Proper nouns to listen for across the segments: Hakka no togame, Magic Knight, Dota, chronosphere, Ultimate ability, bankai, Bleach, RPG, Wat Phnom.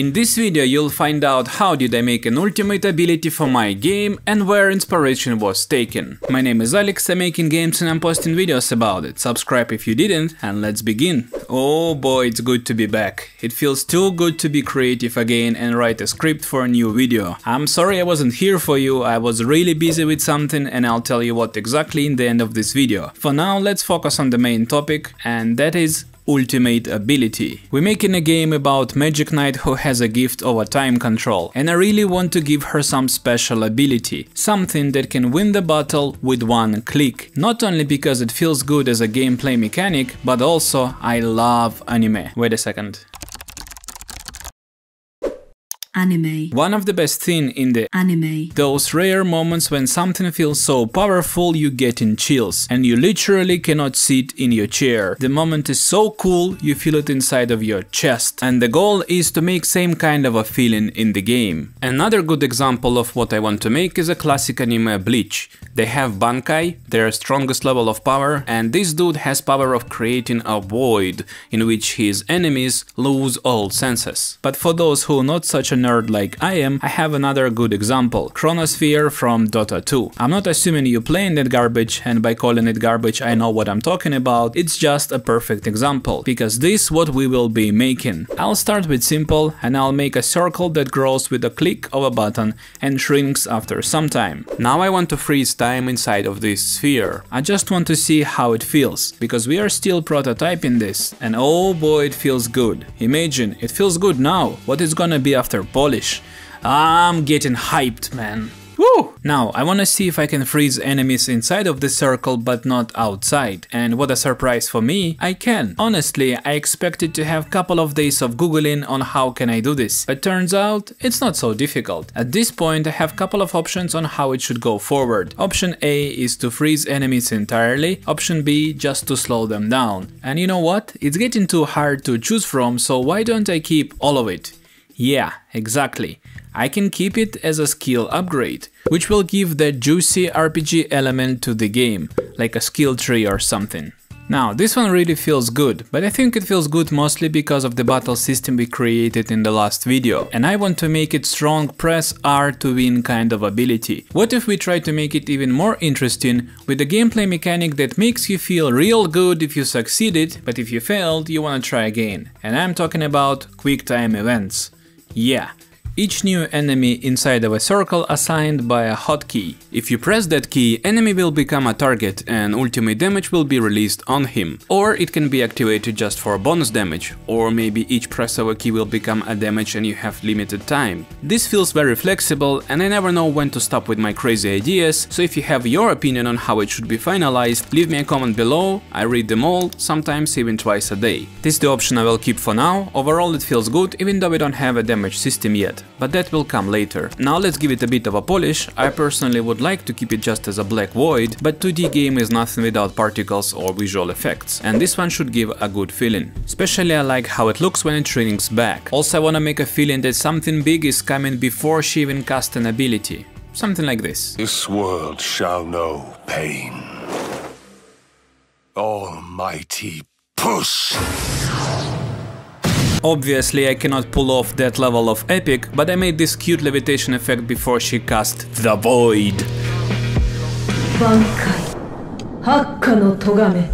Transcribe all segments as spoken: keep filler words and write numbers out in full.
In this video you'll find out how did I make an ultimate ability for my game and where inspiration was taken. My name is Alex, I'm making games and I'm posting videos about it. Subscribe if you didn't and let's begin. Oh boy, it's good to be back. It feels too good to be creative again and write a script for a new video. I'm sorry I wasn't here for you, I was really busy with something and I'll tell you what exactly in the end of this video. For now let's focus on the main topic, and that is ultimate ability. We're making a game about Magic Knight who has a gift over time control, and I really want to give her some special ability, something that can win the battle with one click. Not only because it feels good as a gameplay mechanic, but also I love anime. Wait a second. Anime. One of the best things in the anime, those rare moments when something feels so powerful you get in chills and you literally cannot sit in your chair. The moment is so cool you feel it inside of your chest, and the goal is to make same kind of a feeling in the game. Another good example of what I want to make is a classic anime Bleach. They have bankai, their strongest level of power, and this dude has power of creating a void in which his enemies lose all senses. But for those who are not such a nerd like I am, I have another good example, Chronosphere from Dota two. I'm not assuming you're playing that garbage, and by calling it garbage I know what I'm talking about, it's just a perfect example, because this is what we will be making. I'll start with simple, and I'll make a circle that grows with a click of a button and shrinks after some time. Now I want to freeze time inside of this sphere. I just want to see how it feels, because we are still prototyping this, and oh boy it feels good. Imagine, it feels good now, what it's gonna be after polish. I'm getting hyped, man. Woo! Now I wanna see if I can freeze enemies inside of the circle but not outside, and what a surprise for me, I can. Honestly, I expected to have couple of days of googling on how can I do this, but turns out it's not so difficult. At this point I have couple of options on how it should go forward. Option A is to freeze enemies entirely, option B just to slow them down. And you know what, it's getting too hard to choose from, so why don't I keep all of it? Yeah, exactly. I can keep it as a skill upgrade, which will give that juicy R P G element to the game, like a skill tree or something. Now, this one really feels good, but I think it feels good mostly because of the battle system we created in the last video, and I want to make it strong press R to win kind of ability. What if we try to make it even more interesting with a gameplay mechanic that makes you feel real good if you succeeded, but if you failed, you wanna try again. And I'm talking about quick time events. Yeah. Each new enemy inside of a circle assigned by a hotkey. If you press that key, enemy will become a target and ultimate damage will be released on him. Or it can be activated just for bonus damage, or maybe each press of a key will become a damage and you have limited time. This feels very flexible and I never know when to stop with my crazy ideas, so if you have your opinion on how it should be finalized, leave me a comment below, I read them all, sometimes even twice a day. This is the option I will keep for now. Overall it feels good, even though we don't have a damage system yet. But that will come later. Now let's give it a bit of a polish. I personally would like to keep it just as a black void, but two D game is nothing without particles or visual effects, and this one should give a good feeling. Especially I like how it looks when it shrinks back. Also I wanna make a feeling that something big is coming before she even casts an ability. Something like this. This world shall know pain. Almighty push! Obviously I cannot pull off that level of epic, but I made this cute levitation effect before she cast the void. Bankai. Hakka no togame.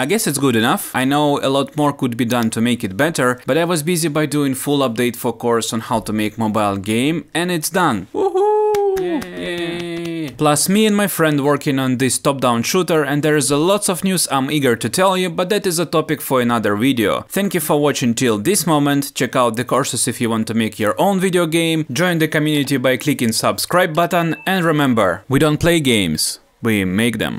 I guess it's good enough. I know a lot more could be done to make it better, but I was busy by doing full update for course on how to make mobile game, and it's done. Woohoo! Yay. Plus me and my friend working on this top-down shooter, and there is a lots of news I'm eager to tell you, but that is a topic for another video. Thank you for watching till this moment, check out the courses if you want to make your own video game, join the community by clicking subscribe button, and remember, we don't play games, we make them.